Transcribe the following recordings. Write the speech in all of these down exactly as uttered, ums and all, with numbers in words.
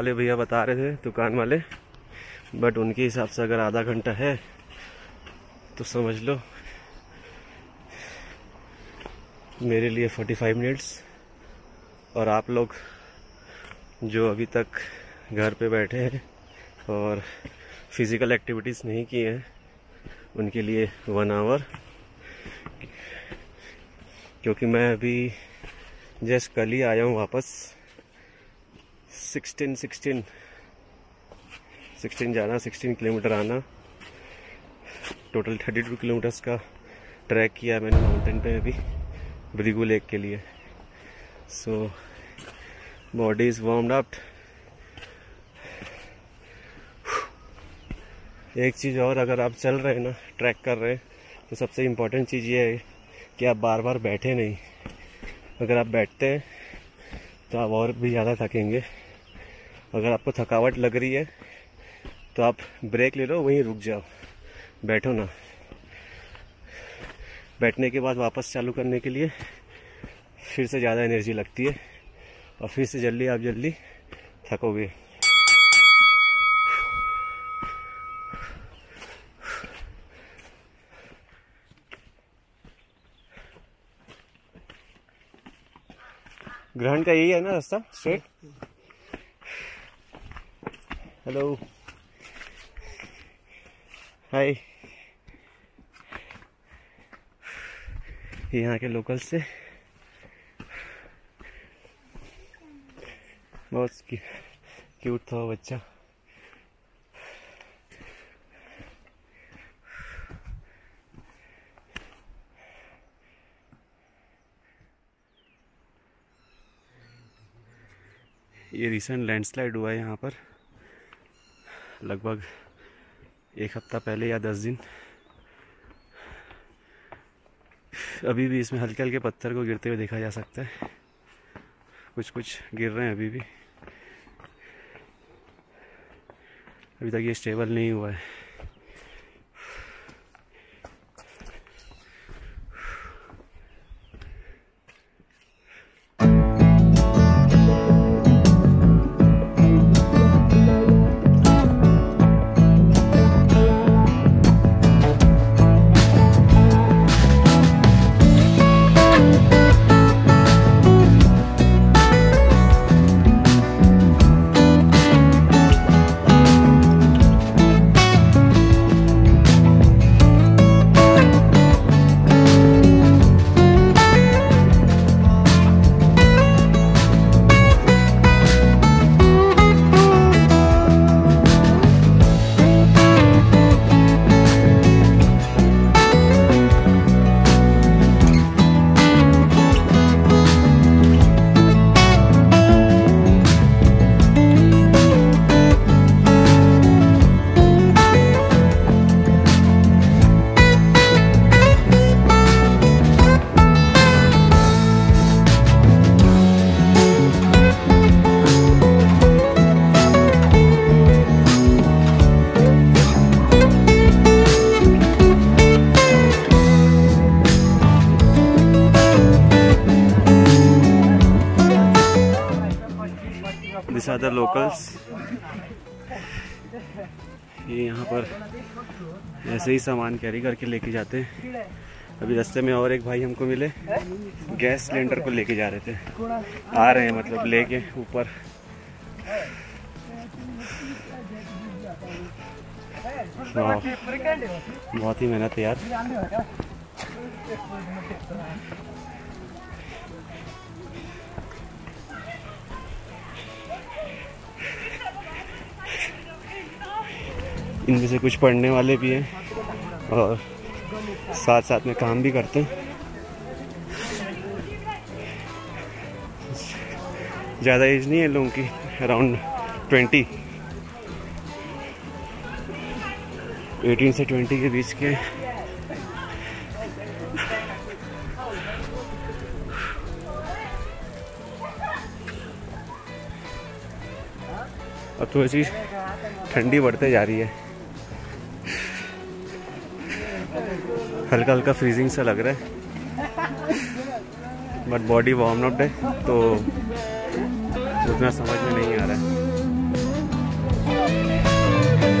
वाले भैया बता रहे थे दुकान वाले, बट उनके हिसाब से अगर आधा घंटा है तो समझ लो मेरे लिए पैंतालीस मिनट्स। और आप लोग जो अभी तक घर पे बैठे हैं और फिज़िकल एक्टिविटीज़ नहीं किए हैं उनके लिए वन आवर, क्योंकि मैं अभी जस्ट कल ही आया हूँ वापस। सोलह सोलह सोलह जाना, सोलह किलोमीटर आना, टोटल बत्तीस किलोमीटर्स का ट्रैक किया मैंने माउंटेन पे अभी ब्रिगू लेक के लिए। So body is warmed up. एक चीज़ और, अगर आप चल रहे हैं ना, ट्रैक कर रहे हैं, तो सबसे इम्पोर्टेंट चीज़ ये है कि आप बार बार बैठे नहीं। अगर आप बैठते हैं तो आप और भी ज़्यादा थकेंगे। अगर आपको थकावट लग रही है तो आप ब्रेक ले लो, वहीं रुक जाओ, बैठो ना। बैठने के बाद वापस चालू करने के लिए फिर से ज़्यादा एनर्जी लगती है और फिर से जल्दी आप जल्दी थकोगे। ग्रहण का यही है ना रास्ता, स्ट्रेट। हेलो, हाय। यहाँ के लोकल से बहुत क्यूट था बच्चा। ये रिसेंट लैंडस्लाइड हुआ है यहाँ पर, लगभग एक हफ्ता पहले या दस दिन। अभी भी इसमें हल्के हल्के पत्थर को गिरते हुए देखा जा सकता है, कुछ कुछ गिर रहे हैं अभी भी। अभी तक ये स्टेबल नहीं हुआ है। लोकल्स ये यहाँ पर ऐसे ही सामान कैरी करके लेके जाते हैं। अभी रास्ते में और एक भाई हमको मिले, गैस सिलेंडर को लेके जा रहे थे, आ रहे हैं मतलब लेके ऊपर। बहुत ही मेहनत है यार। इनमें से कुछ पढ़ने वाले भी हैं और साथ साथ में काम भी करते हैं। ज़्यादा एज नहीं है लोगों की, अराउंड ट्वेंटी, अठारह से बीस के बीच के। अब थोड़ी सी ठंडी बढ़ते जा रही है, हल्का हल्का फ्रीजिंग सा लग रहा है, बट बॉडी वार्म अप है तो उतना समझ में नहीं आ रहा है। चालू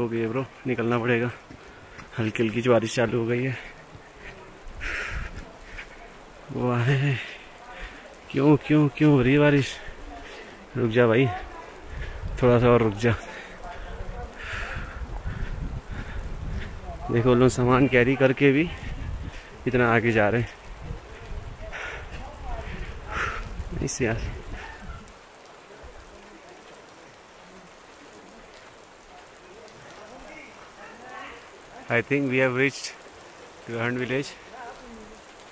हो गई है ब्रो, निकलना पड़ेगा। हल्की हल्की जो बारिश चालू हो गई है वो आ रहे हैं। क्यों क्यों क्यों हो रही है बारिश? रुक जा भाई, थोड़ा सा और रुक जा। देखो लोग सामान कैरी करके भी इतना आगे जा रहे हैं। इससे यार I think we have reached Grahan village.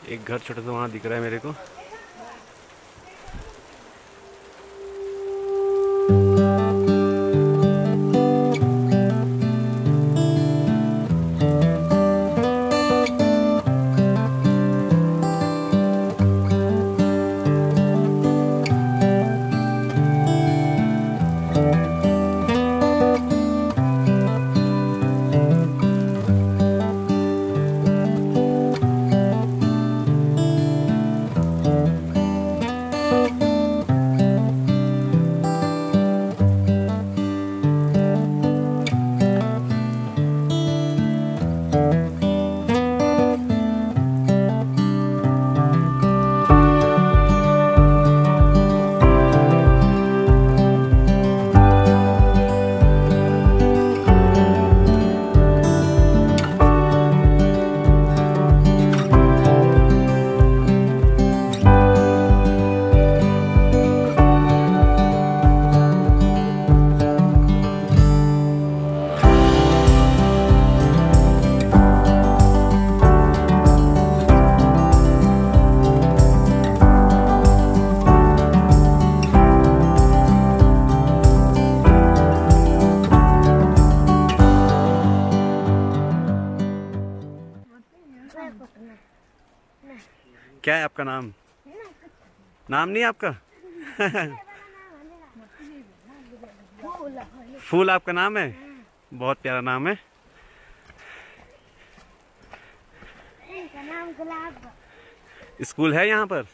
एक घर छोटा सा वहाँ दिख रहा है मेरे को। क्या है आपका नाम? नाम नहीं आपका? फूल आपका नाम है? बहुत प्यारा नाम है। स्कूल है यहाँ पर?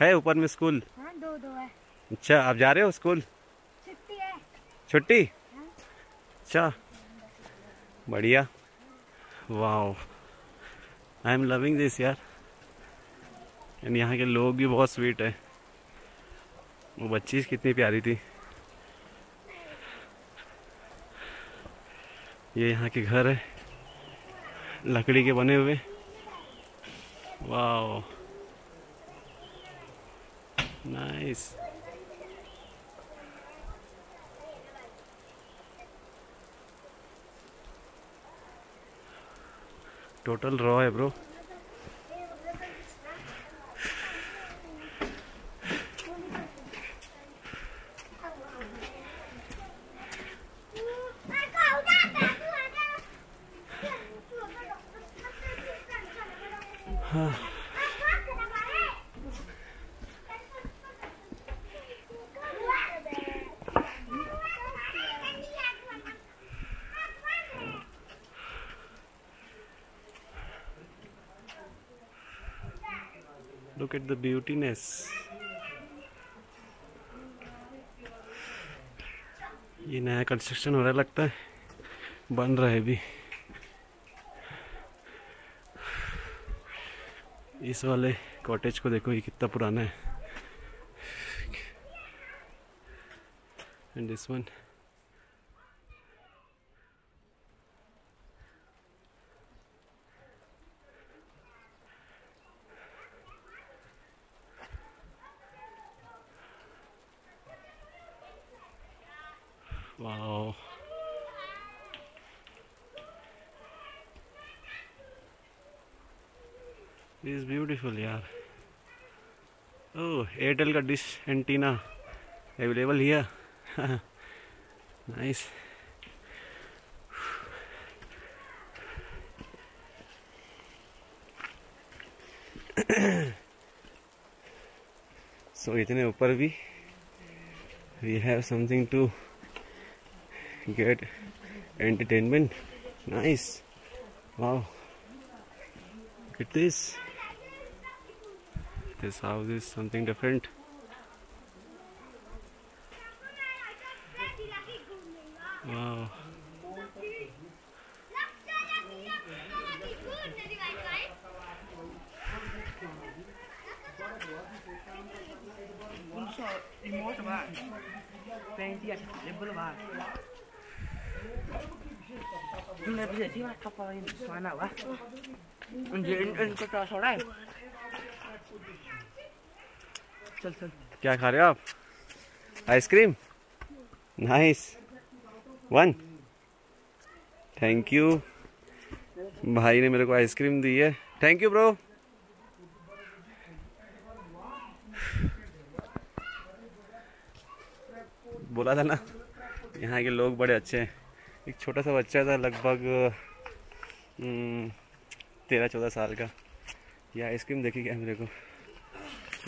है ऊपर में स्कूल? दो दो है। अच्छा, आप जा रहे हो स्कूल? छुट्टी है। छुट्टी? अच्छा, बढ़िया। वाह, आई एम लविंग दिस यार। एंड यहाँ के लोग भी बहुत स्वीट है। वो बच्ची कितनी प्यारी थी। ये यहाँ के घर है, लकड़ी के बने हुए। Wow nice. टोटल रॉ है ब्रो। हाँ, look at the beautiness. ये नया कंस्ट्रक्शन हो रहा है, लगता है बन रहा है भी। इस वाले कॉटेज को देखो, ये कितना पुराना है। And this one is beautiful यार। ओह, एयरटेल का dish antenna available here. Nice. So इतने ऊपर भी we have something to get entertainment. Nice. Wow. Look at this. This house is something different. Wow. क्या खा रहे हो आप? Ice cream? Nice. One. Thank you. भाई ने मेरे को आइसक्रीम दी है. Thank you bro. बोला था ना यहाँ के लोग बड़े अच्छे हैं. एक छोटा सा बच्चा था, लगभग तेरह चौदह साल का. यह आइसक्रीम देखी क्या मेरे को.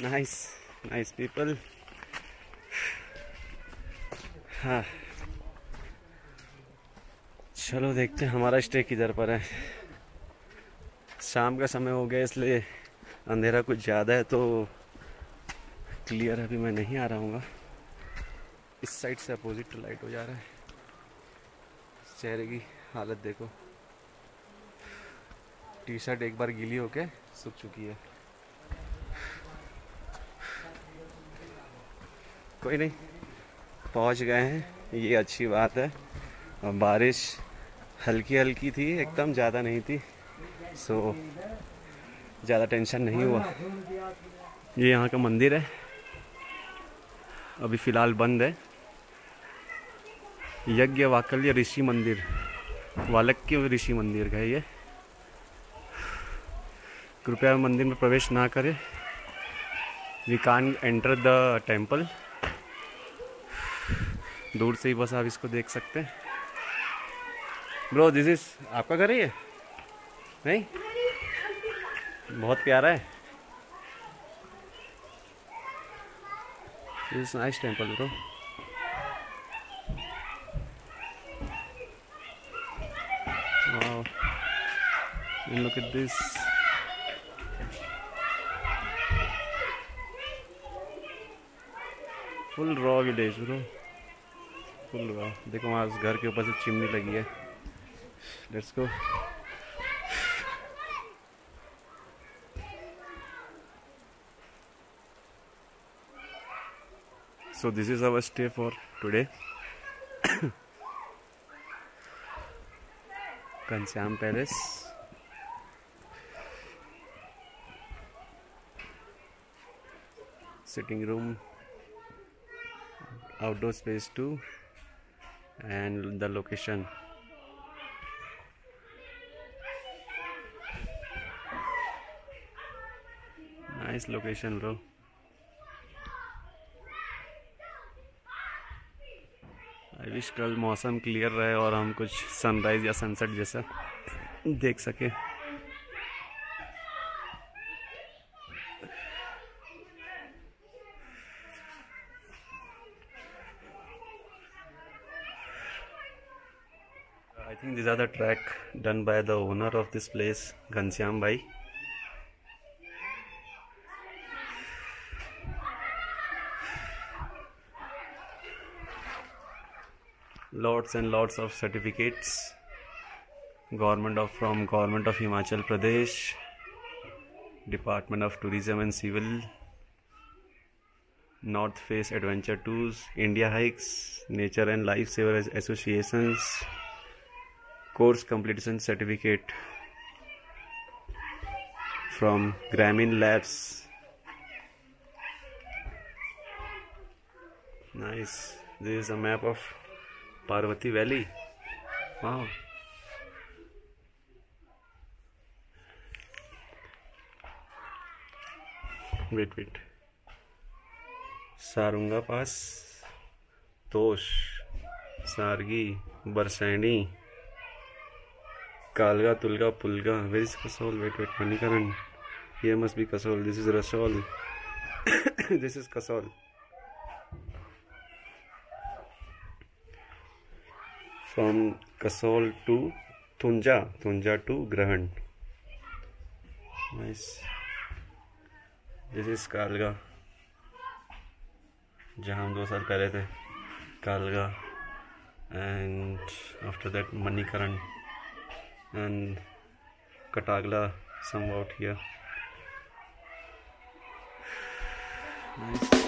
Nice nice people. हाँ चलो देखते हैं हमारा स्टे किधर पर है. शाम का समय हो गया इसलिए अंधेरा कुछ ज़्यादा है, तो क्लियर अभी मैं नहीं आ रहा हूँगा. इस साइड से अपोजिट तो लाइट हो जा रहा है. चेहरे की हालत देखो, टी शर्ट एक बार गीली होके सूख चुकी है. कोई नहीं, पहुंच गए हैं, ये अच्छी बात है. और बारिश हल्की हल्की थी, एकदम ज़्यादा नहीं थी, सो ज़्यादा टेंशन नहीं हुआ. ये यहाँ का मंदिर है, अभी फ़िलहाल बंद है. यज्ञवाकल्य ऋषि मंदिर, वाल्मीकि ऋषि मंदिर का है ये. कृपया मंदिर में प्रवेश ना करें. We can't enter the temple. दूर से ही बस आप इसको देख सकते हैं. ब्रो दिस इज आपका घर है ये? नहीं, बहुत प्यारा है. This is nice temple bro. Wow, look at this. Full raw village bro, full raw. देखो वहाँ उस घर के ऊपर से चिमनी लगी है. Let's go. So this is our stay for today. Ghanshyam Palace. Sitting room, outdoor space too, and the location. Nice location, bro. I wish कल मौसम क्लियर रहे और हम कुछ सनराइज या सनसेट जैसा देख सके. I think this are the track done by the owner of this place, Ghanshyam भाई. Lots and lots of certificates. Government of from Government of Himachal Pradesh, Department of Tourism and Civil, North Face Adventure Tours, India Hikes, Nature and Lifesaver Associations, Course Completion Certificate from Gramin Labs. Nice. This is a map of Parvati valley. वाह, wait wait. Sarunga pass, Tosh, Sargi, Barshaini, Kalga, Tulga, Pulga. Where is Kasol? Wait wait, Manikaran. ये must be Kasol. This is Rasol. This is Kasol. from Kasol to Thunja, Thunja to Grahna. Nice. This is Katagla, जहाँ हम दो साल पहले थे, Katagla, and after that Manikaran and Katagla somewhat here. Nice.